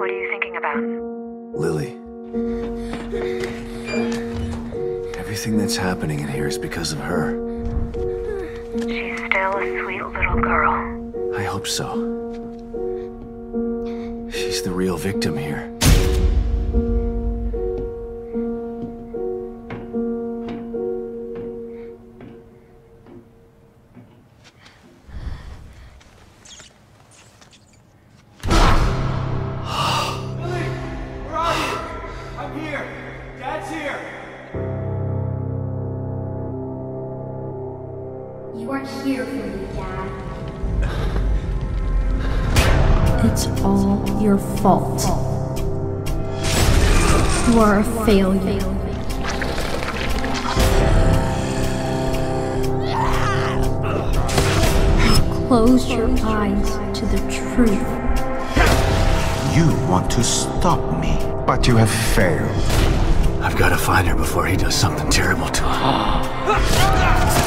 What are you thinking about? Lily. Everything that's happening in here is because of her. She's still a sweet little girl. I hope so. She's the real victim here. Fault. You are a failure. Close your eyes to the truth. You want to stop me, but you have failed. I've got to find her before he does something terrible to her.